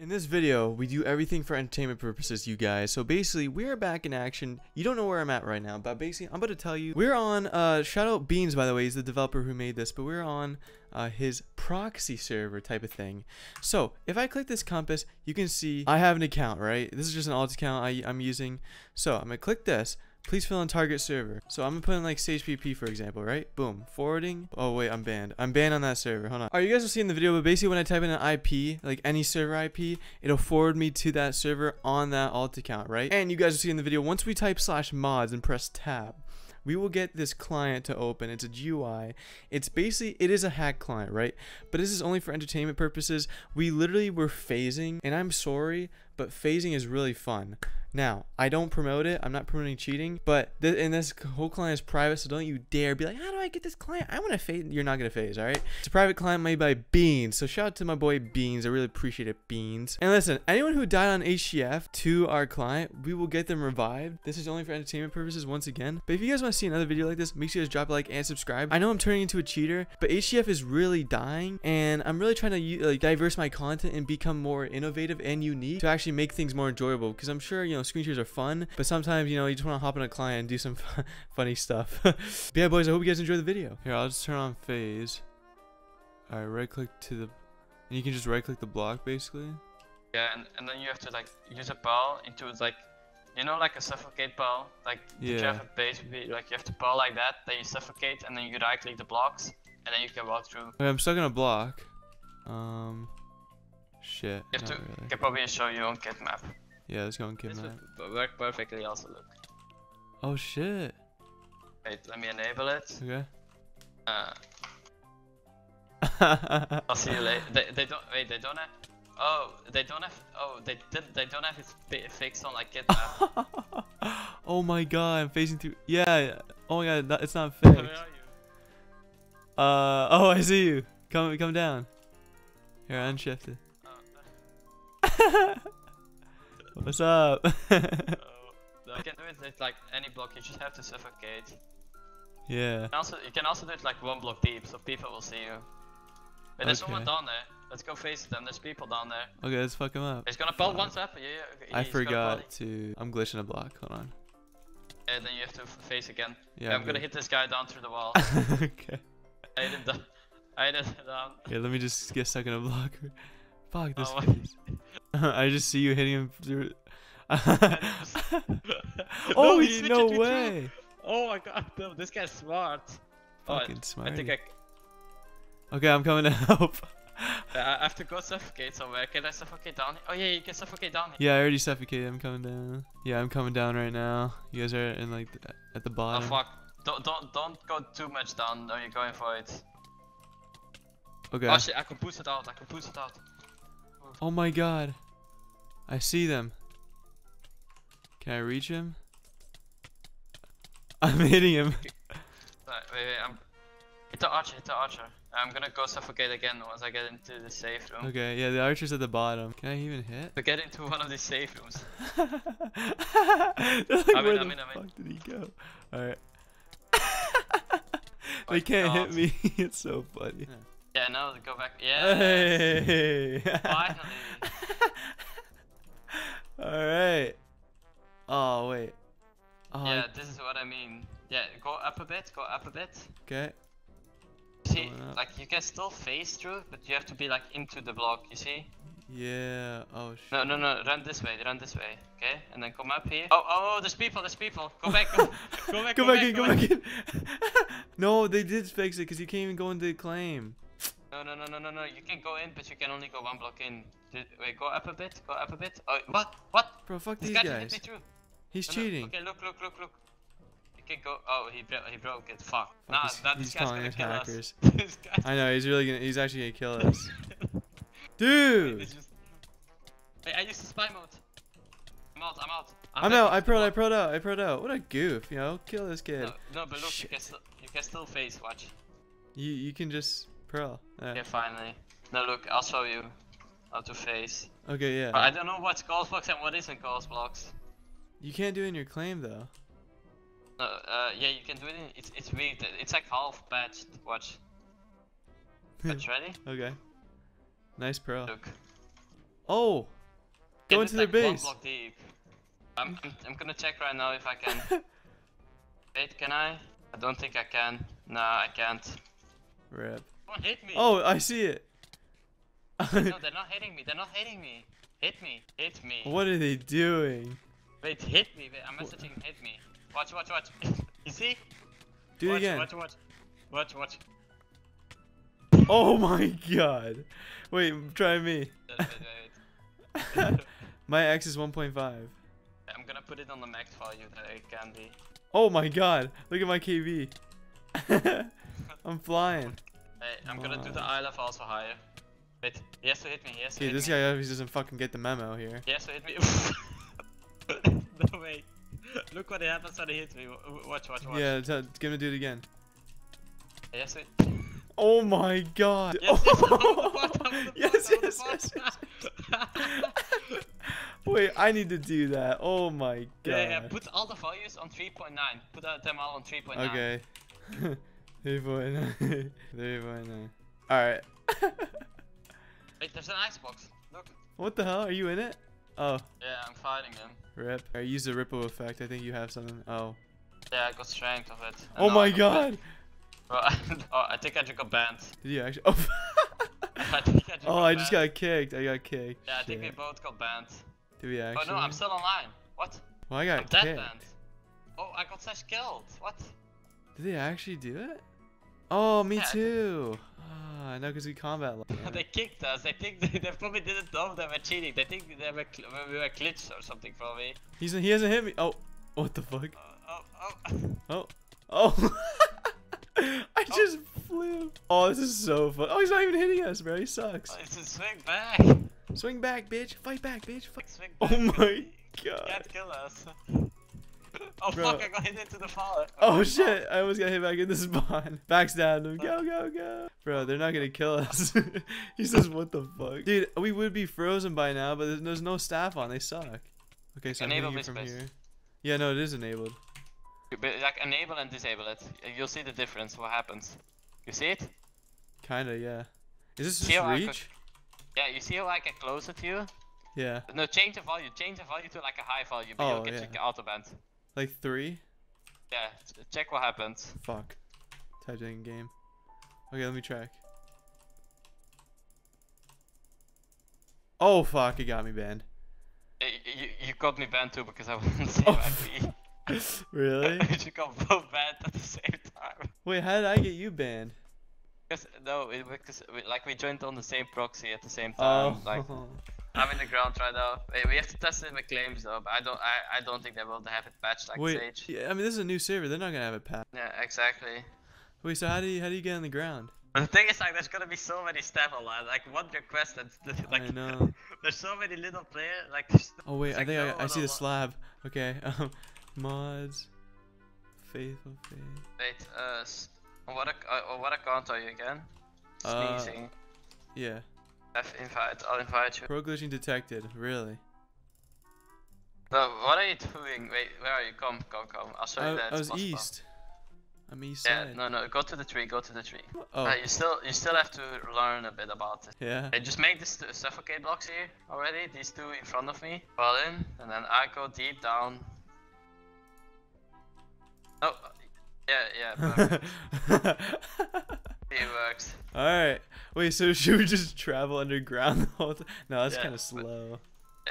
In this video, we do everything for entertainment purposes, you guys. So basically, we're back in action. You don't know where I'm at right now, but basically, I'm about to tell you. We're on Shoutout Beans, by the way. He's the developer who made this, but we're on his proxy server type of thing. So if I click this compass, you can see I have an account, right? This is just an alt account I'm using. So I'm going to click this. Please fill in target server. So I'm gonna put in like SagePP, for example, right? Boom. Forwarding. Oh wait, I'm banned. I'm banned on that server. Hold on. Alright, you guys will see in the video, but basically when I type in an IP, like any server IP, it'll forward me to that server on that alt account, right? And you guys will see in the video, once we type /mods and press tab, we will get this client to open. It's a GUI. It's basically, it is a hack client, right? But this is only for entertainment purposes. We literally were phasing, and I'm sorry, but phasing is really fun. Now, I don't promote it. I'm not promoting cheating, but this whole client is private, so don't you dare be like, how do I get this client? I want to phase. You're not going to phase, all right? It's a private client made by Beans, so shout out to my boy Beans. I really appreciate it, Beans. And listen, anyone who died on HCF to our client, we will get them revived. This is only for entertainment purposes once again, but if you guys want to see another video like this, make sure you guys drop a like and subscribe. I know I'm turning into a cheater, but HCF is really dying, and I'm really trying to like diverse my content and become more innovative and unique to actually make things more enjoyable, because I'm sure, you know, screen shares are fun, but sometimes, you know, you just want to hop on a client and do some funny stuff. But yeah, boys, I hope you guys enjoyed the video. Here, I'll just turn on phase. All right, right click to the, and you can just right click the block basically. Yeah, and then you have to like use a PAL into like, you know, like a suffocate PAL. Like, yeah. Did you have a base? Like, you have to PAL like that, then you suffocate, and then you right click the blocks, and then you can walk through. Okay, I'm stuck in a block. Shit. You have to. Really. Can probably show you on git map. Yeah, let's go and git map. This would work perfectly also, look. Oh shit. Wait, let me enable it. Okay. I'll see you later. They don't, wait, they don't have, oh, they don't have, oh, they did, they don't have it fixed on like git map. Oh my god, I'm phasing through, yeah, oh my god, that, it's not fixed. Where are you? Oh, I see you. Come down. Here, unshifted. Oh. What's up? You can do it with like any block, you just have to suffocate. Yeah. And also, you can also do it like one block deep, so people will see you. Wait, there's someone down there. Let's go face them, there's people down there. Okay, let's fuck him up. He's gonna pull once up. Yeah, I forgot to... I'm glitching a block, hold on. And then you have to face again. Yeah, I'm gonna hit this guy down through the wall. Okay. I hit him down. I hit him down. Yeah, let me just get stuck in a block. Fuck this face. I just see you hitting him through. Oh, he's no way! Through. Oh my god, no, this guy's smart. Fucking smart. I think I... Okay, I'm coming to help. I have to go suffocate somewhere. Can I suffocate down here? Oh yeah, you can suffocate down here. Yeah, I already suffocated. I'm coming down. Yeah, I'm coming down right now. You guys are in like at the bottom. Oh fuck! Don't go too much down. Are you going for it? Okay. Oh shit! I can push it out. I can push it out. Oh my god. I see them. Can I reach him? I'm hitting him. Wait, hit the archer, hit the archer. I'm gonna go suffocate again once I get into the safe room. Okay, yeah, the archer's at the bottom. Can I even hit? But get into one of these safe rooms. Where the fuck did he go? Alright. They can't hit me. It's so funny. Yeah. Yeah, now go back. Yeah. Hey. Finally. Alright. Oh, wait. Oh, yeah, this is what I mean. Yeah, go up a bit, go up a bit. Okay. See, like, you can still phase through, but you have to be, like, into the block, you see? Yeah, oh shit. No, no, no, run this way, okay? And then come up here. Oh, there's people. Go back, go, go back, go back in, go back in. No, they did fix it, because you can't even go into the claim. No, you can go in, but you can only go one block in. Wait, go up a bit, go up a bit. Oh, what? Bro, fuck these guys. He's cheating. Okay, look. You can go, oh, he broke it, fuck. Nah, this guy's gonna kill us. I know, he's really gonna, he's actually gonna kill us. Dude! Wait, I used the spy mode. I'm out. I pro'd out. What a goof, you know, kill this kid. No, but look, you can still face, watch. You can just... Pearl. Right. Yeah, finally. Now look, I'll show you how to face. Okay, yeah. But I don't know what's calls blocks and what isn't calls blocks. You can't do it in your claim though. No, yeah, you can do it in. It's weird. It's like half patched. Watch. Patch ready? Okay. Nice Pearl. Look. Oh! Go into their base! One block deep. I'm gonna check right now if I can. Wait, can I? I don't think I can. Nah, I can't. Rip. Don't hit me! Oh, I see it! No, they're not hitting me, they're not hitting me! Hit me, hit me! What are they doing? Wait, hit me, wait, I'm messaging hit me. Watch, watch, watch! You see? Do it again! Watch, watch, watch! Watch, watch! Oh my god! Wait, try me. Wait, wait. My X is 1.5. I'm gonna put it on the max value that it can be. Oh my god! Look at my KB. I'm flying. Hey, I'm gonna do the eye level also higher. Wait, he has to hit me. He has to hit me. This guy obviously doesn't fucking get the memo here. He has to hit me. No way. Look what happens when he hits me. Watch, watch, watch. Yeah, give him to do it again. He has to. Oh my god! Yes, yes, wait, I need to do that. Oh my god. Yeah, yeah, put all the values on 3.9. Put them all on 3.9. Okay. 3.9. 3.9. Alright. Wait, there's an icebox. Look. What the hell? Are you in it? Oh. Yeah, I'm fighting them. Rip. Alright, use the ripple effect. I think you have something. Oh. Yeah, I got strength of it. Oh my god! Oh, I think I just got banned. Did you actually? Oh, I just got kicked. I got kicked. Yeah, I think we both got banned. Did we actually? Oh no, I'm still online. What? Well, I got kicked. I'm dead banned. Oh, I got slash killed. What? Did they actually do it? Oh, me too. I know because we combat. They kicked us. They think they probably didn't know they were cheating. They think they were we were glitched or something probably. He hasn't hit me. Oh, what the fuck? Oh. Oh. Oh. I just flew. Oh, this is so fun. Oh, he's not even hitting us, bro. He sucks. It's a swing back. Swing back, bitch. Fight back, bitch. Swing back. Oh my god. He can't kill us. Oh, bro. Fuck. I got hit into the fire. Oh, shit. I almost got hit back in the spawn. Backstabbed him. Go, go, go. Bro, they're not going to kill us. He says, what the fuck? Dude, we would be frozen by now, but there's no staff on. They suck. Okay, so enable I'm hitting from here. Yeah, no, it is enabled. But, like, enable and disable it. You'll see the difference, what happens. You see it? Kinda, yeah. Is this just reach? Yeah, you see how I get closer to you? Yeah. No, change the value to like a high value, but you'll get auto-banned. Like 3? Yeah, check what happens. Fuck. Typed in game. Okay, let me track. Oh fuck, it got me banned. You got me banned too, because I wasn't safe. Really? You got both banned at the same time. Wait, how did I get you banned? Because, no, because like we joined on the same proxy at the same time. Oh. Like, I'm in the ground right now. Wait, we have to test it with claims though. But I don't think they will have it patched like Sage. Yeah, I mean, this is a new server. They're not gonna have it patched. Yeah, exactly. Wait, so how do you get on the ground? But the thing is, like, there's gonna be so many staff online. Like, one request and like, I know. There's so many little players. Like. Oh wait, like, I think I see the slab. Okay. Mods, faithful faith. Wait, what account are you again? Sneezing. Yeah. I'll invite you. Pro glitching detected. Really? No, what are you doing? Wait, where are you? Come. I'll show you that. I was east. I'm east side. Yeah, no, go to the tree. Oh. You still have to learn a bit about it. Yeah. Just make this suffocate blocks here already. These two in front of me. Fall in, and then I go deep down. Oh, yeah, perfect. It works. Alright, wait, so should we just travel underground the whole time? No, that's kind of slow.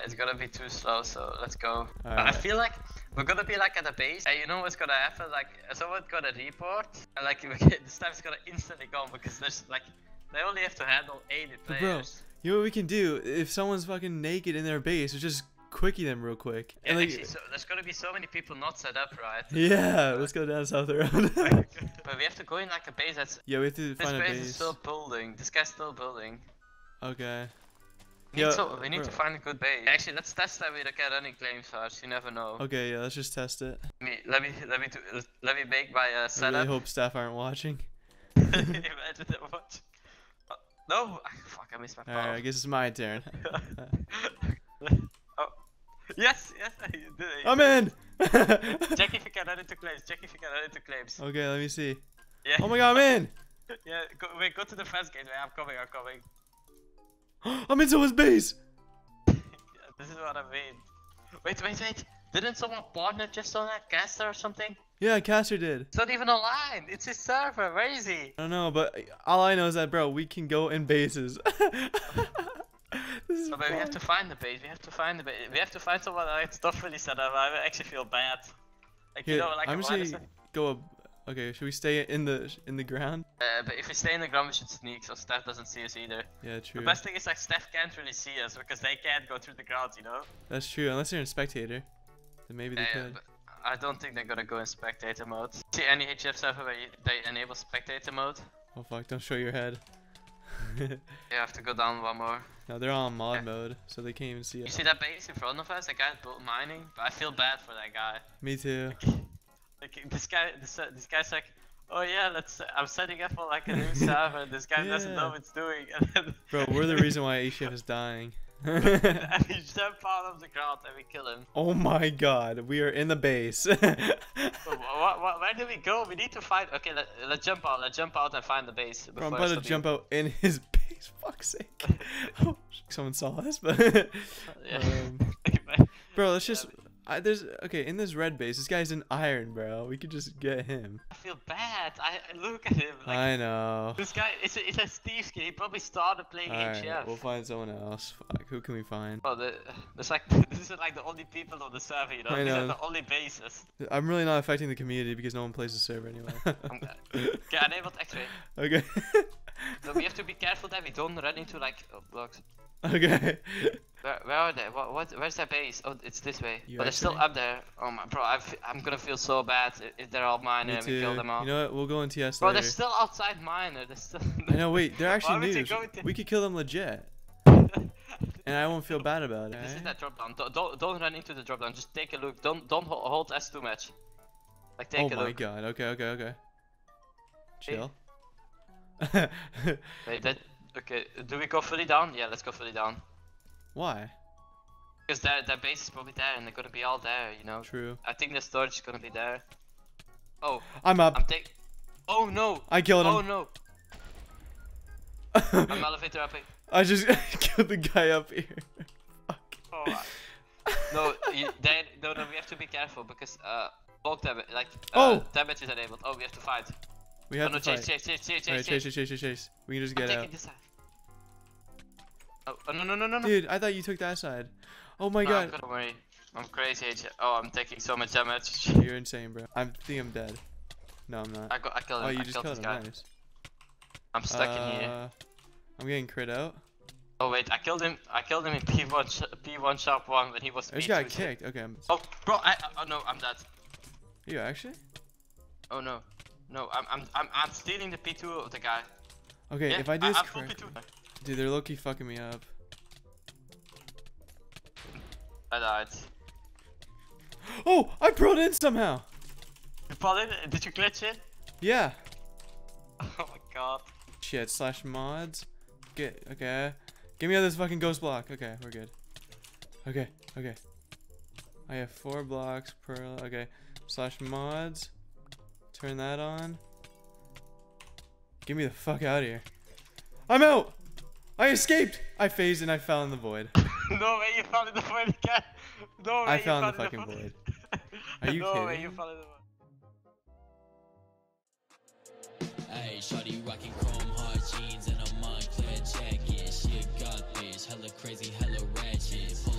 It's gonna be too slow, so let's go. Right. I feel like we're gonna be like at the base, and you know what's gonna happen? Like, someone's gonna report, and like, this time it's gonna instantly gone, because there's like, they only have to handle 80 players. Bro, you know what we can do? If someone's fucking naked in their base, we just quickie them real quick. Yeah, and like, actually, so there's gonna be so many people not set up, right? Yeah, let's go down south around. But we have to go in like a base that's. Yeah, we have to find a base. This base is still building. This guy's still building. Okay. We need to find a good base. Actually, let's test that with a guy running claims first. You never know. Okay, yeah, let's just test it. Let me make my setup. I really hope staff aren't watching. Imagine they're watching. No, fuck! I missed my. Alright, I guess it's my turn. Yes, you did it. I'm in! Check if you can run into claims, Okay, let me see. Yeah. Oh my god, I'm in! Yeah, go to the fence gateway, I'm coming. I'm in someone's base! what I mean. Wait. Didn't someone partner just on that, Caster or something? Yeah, Caster did. It's not even online. It's his server. Where is he? I don't know, but all I know is that, bro, we can go in bases. So, but we have to find the base. We have to find someone that's not really set up. I actually feel bad. Like, yeah, you know, like, I'm just gonna go up. Okay, should we stay in the ground? But if we stay in the ground, we should sneak, so Steph doesn't see us either. Yeah, true. The best thing is, like, Steph can't really see us because they can't go through the ground, you know? That's true, unless you're in spectator. Then maybe they could. But I don't think they're gonna go in spectator mode. See any HF server where they enable spectator mode? Oh fuck, don't show your head. You have to go down one more. No, they're all on mod mode, so they can't even see us. You see that base in front of us? That guy built mining? But I feel bad for that guy. Me too. Like, this guy's like, oh yeah, I'm setting up for like a new server. This guy doesn't know what it's doing. Bro, we're the reason why HCF is dying. And he jumped out of the ground and we kill him. Oh my god, we are in the base. Where do we go? We need to find. Okay, let's jump out. Let's jump out and find the base. Bro, I'm about to jump out in his base. Fuck's sake. Oh, someone saw us, but. Bro, let's just. In this red base, this guy's in iron, bro. We could just get him. I feel bad. I look at him. Like, I know. This guy is a Steve's kid. He probably started playing HF. Right, we'll find someone else. Fuck, who can we find? Oh, this is like the only people on the server, you know? I know. These are the only bases. I'm really not affecting the community because no one plays the server anyway. Okay, I enabled X-ray. Okay. So we have to be careful that we don't run into like blocks. Okay. Where are they? Where's their base? Oh, it's this way. But they're still up there. Oh my, bro, I'm gonna feel so bad if they're all miner and we kill them all. You know what? We'll go in TS later. Bro, they're still outside miner. They're still. No, wait, they're actually noobs. We could kill them legit. And I won't feel bad about it. This is that drop down. Don't run into the drop down. Just take a look. Don't hold S too much. Like take a look. Oh my god. Okay. Chill. Wait, okay, do we go fully down? Yeah, let's go fully down. Why? Because their base is probably there and they're gonna be all there, you know? True. I think the storage is gonna be there. Oh. I'm up. Oh no! I killed him. Oh no! I'm elevator up here. I just killed the guy up here. Fuck. Oh, no, no, we have to be careful because bulk damage, like, damage is enabled. Oh, we have to fight. We have to fight. Chase. We can just get out. This side. Oh, no. Dude, I thought you took that side. Oh my god. Don't worry. I'm crazy. Oh, I'm taking so much damage. You're insane, bro. I think I'm dead. No, I'm not. I killed him. Oh, you just killed him. Nice. I'm stuck in here. I'm getting crit out. Oh wait, I killed him in P1 sharp 1 when he was. I just got kicked. Okay. Oh, bro. Oh no, I'm dead. You actually? Oh no. No, I'm stealing the P2 of the guy. Okay, yeah, if I do this correctly. Dude, they're low-key fucking me up. I died. Oh, I brought in somehow. You brought in? Did you glitch it? Yeah. Oh my god. Shit, /mods. Okay. Give me all this fucking ghost block. Okay, we're good. Okay. I have 4 blocks per. Okay. /mods. Turn that on. Get me the fuck out of here. I'm out! I escaped! I phased and I fell in the void. No way you fell in the void again! No way I fell in the fucking void. Are you kidding? No way you fell in the void. Hey, shawty rocking chrome hard jeans and a Montclair jacket. She got this, hella crazy, hella ratchet.